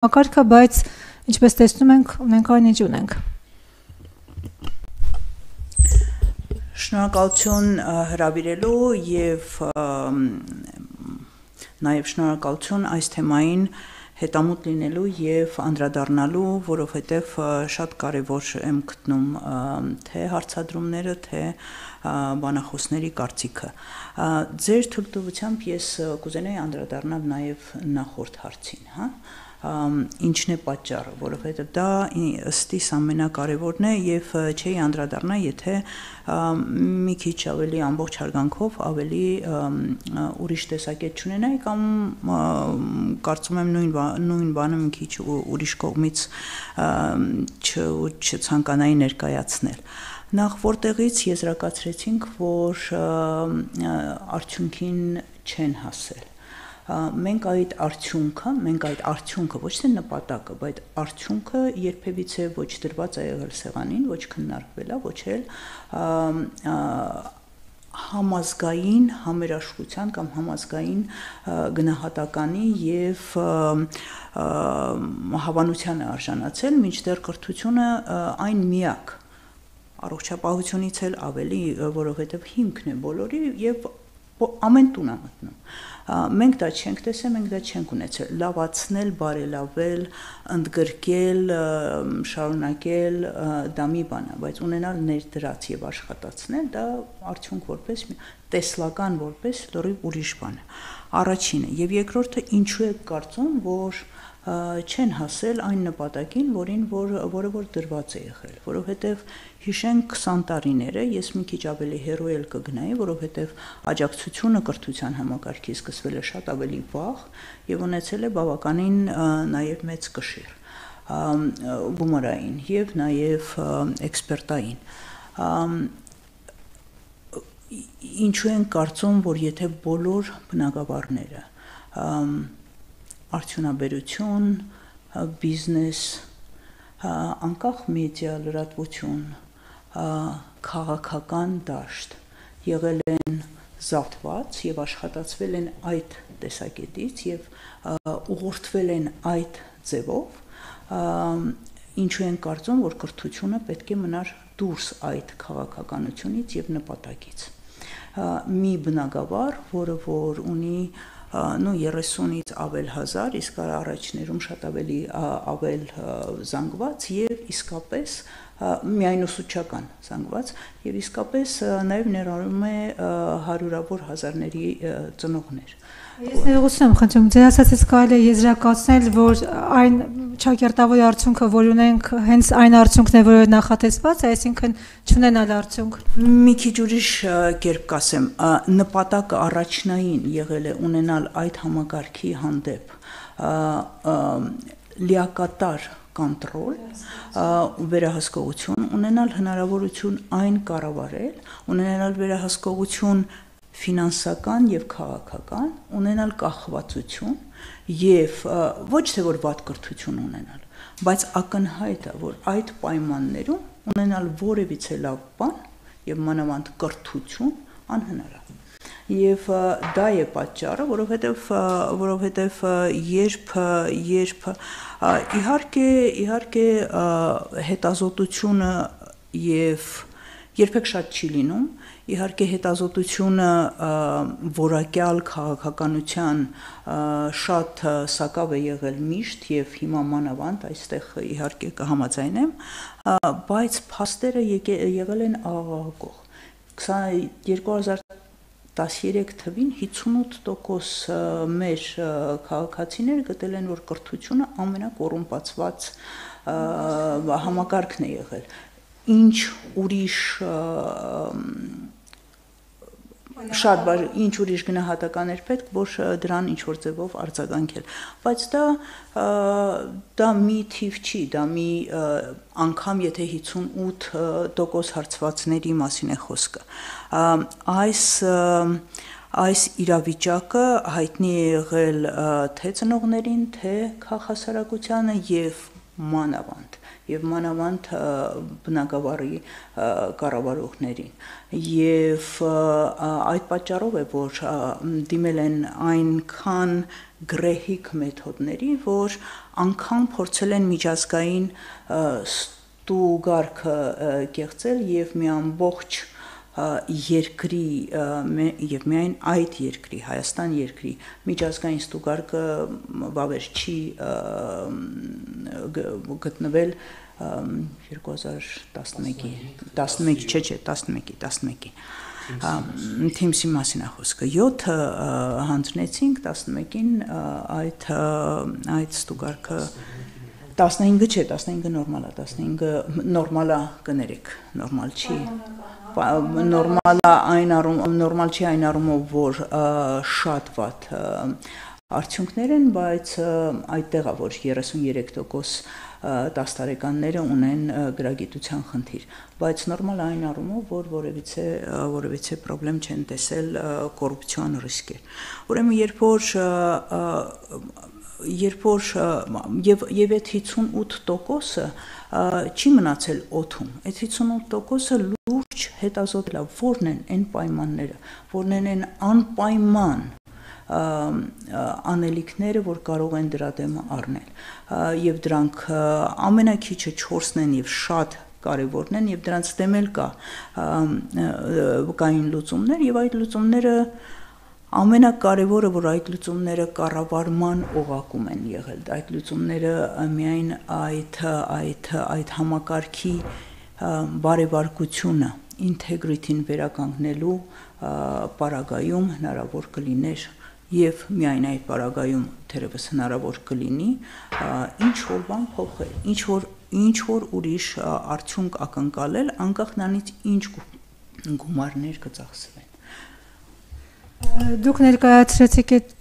Akar ka bëjtës në që pëstej së në nënkar në gjunënk. Շնորհակալություն հրավիրելու և նաև շնորհակալություն այս թեմային հետամուտ լինելու և անդրադառնալու, որովհետև շատ կարևոր եմ գտնում թե հարցադրումները, թե բանախոսների կարծիքը։ Ձեր թույլտվությամբ ես կուզենայի անդրադառնալ նաև նախորդ հարցին, հա՞։ Ինչն է պատճառը, որովհետև դա ըստիս ամենակարևորն է եւ չի անդրադառնա, եթե մի քիչ ավելի ամբողջ հարգանքով ավելի ուրիշ տեսակետ չունենայի կամ կարծում եմ նույն բանը մի քիչ ուրիշ կողմից չցանկանայի ներկայացնել։ Նախ որտեղից եզրակացրեցինք, որ արդյունքին չեն հասել։ Մենք այդ արդյունքը, ոչ թե նպատակը, բայց արդյունքը երբևիցե ոչ դրված է եղել սեղանին, ոչ քննարկվել է, ոչ էլ համազգային համերաշխության կամ համազգային գնահատականի եւ հավանության է արժանացել, մինչդեռ կրթությունը այն միակ առողջապահությունից էլ ավելի, որովհետեւ հիմքն է բոլորի եւ ամեն տուն է մտնում։ Մենք դա չենք տեսել, մենք դա չենք ունեցել, լավացնել, բարելավել, ընդգրկել, շարունակել, դա մի բան է, բայց ունենալ ներդրած և աշխատացնել, դա արդյունք որպես տեսլական որպես լրիվ ուրիշ բան է, առաջինը, և երկրորդը ինչու է կարծում, որ չեն հասել այն նպատակին, որը դրված է եղել, որովհետև հիշենք 20 տարիները, ես մի քիչ ավելի հեռու էլ կգնայի, որովհետև աջակցությունը կրթության համակարգի սկսվել է շատ ավելի վաղ և ունեցել է բավականին նաև մեծ կշիռ, բումերային և նաև էքսպերտային։ Ինչու են կարծում, որ եթե բոլոր բնագավառները արդյունաբերություն, բիզնես, անկախ մեդիա, լրատվություն, քաղաքական դաշտ եղել են զարթված եւ աշխատացվել են այդ տեսակետից եւ ուղղորդվել են այդ ձևով, ինչու են կարծում, որ կրթությունը պետք է մնար դուրս այդ քաղաքականությունից եւ նպատակից։ Մի բնագավառ, որը որ ունի 30-ից ավել 1000, իսկ առաջներում շատ ավելի ավել զանգված և իսկապես միայն ուսուցչական զանգված և իսկապես նաև ներառում է հարյուրավոր հազարների ծնողներ։ Ես ներողություն եմ խնդրում, ձեր ասածից կարելի է եզրակացնել, որ այն ճակերտավոր արդյունքը, որ ունենք, հենց այն արդյունքն է, որ նախատեսված է, այսինքն չունենալ արդյունք։ Մի քիչ ուրիշ կերպ կասեմ, նպատակը առաջնային եղել է ունենալ այդ համակարգի հանդեպ լիակատար կոնտրոլ, վերահսկողություն, ունենալ հնարավորություն այն կառավարել, ունենալ վերահսկողություն ֆինանսական և քաղաքական, ունենալ կախվածություն և ոչ թե որ վատ կրթություն ունենալ, բայց ակնհայտ է, որ այդ պայմաններում ունենալ որևիցե լավ բան և մանավանդ կրթություն անհնար է։ Եվ դա է պատճառը, որովհետև երբ իհարկե հետազոտությունը և երբեք շատ չի լինում, իհարկե հետազոտությունը որակյալ քաղաքականության շատ սակավ է եղել միշտ և հիմա մանավանդ այստեղ իհարկե կհամաձայնեմ, բայց փաստերը եղել են աղաղակող։ 2013 թվին 58% մեր քաղաքացիները գտել են, որ կրթությունը ամենակոռումպացված համակարգն է եղել։ Ինչ ուրիշ գնահատական էր պետք, որ դրան ինչ-որ ձևով արձագանքել։ Բայց դա մի թիվ չի, դա մի անգամ, եթե 58% հարցվածների մասին է խոսքը։ Այս իրավիճակը հայտնի է եղել թե ծնողներին, թե քաղաքացիությանը և մանավանդ բնակավարի կառավարողներին։ Եվ այդ պատճառով է, որ դիմել են այնքան գրեհիկ մեթոդների, որ անգամ փորձել են միջազգային ստուգարքը կեղծել եւ մի ամբողջ երկրի եւ միայն այդ երկրի, Հայաստան երկրի միջազգային ստուգարկը վավեր չի գտնվել 2011-ի թիմսի մասին խոսքը 7-ը հանձնեցինք 11-ին այդ ստուգարկը 15-ը չէ 15-ը նորմալ է 15-ը նորմալ է կներեք նորմալ չի նորմալ է այն առումով նորմալ չի այն առումով որ շատ վատ արդյունքներ են բայց այդտեղ է որ 33% տասնարեկանները ունեն գրագիտության խնդիր, բայց նորմալ այն առումով, որ որևիցե պրոբլեմ չեն տեսել կոռուպցիոն ռիսկեր։ Ուրեմն երբ որ եւ այդ 58%-ը չի մնացել օդում, այդ 58%-ը լուրջ հետազոտել է, որն են այն պայմանները, որն են այն անպայման անելիքները, որ կարող են դրա դեմ առնել եւ դրանք ամենակիչը 4-ն են եւ շատ կարեւորն են եւ դրանց դեմ էլ կային լուծումներ եւ այդ լուծումները ամենակարևորը որ այդ լուծումները կառավարման օղակում են եղել այդ լուծումները միայն այդ համակարգի բարեբարկությունը ինտեգրիտին վերականգնելու պարագայում հնարավոր կլիներ Եվ միայն այդ պարագայում թերևս հնարավոր կլինի ինչ որ բան փոխել, ինչ որ ուրիշ արդյունք ակնկալել, անկախ նրանից ինչ գումարներ կծախսվեն։ Դուք ներկայացրեցիք այդ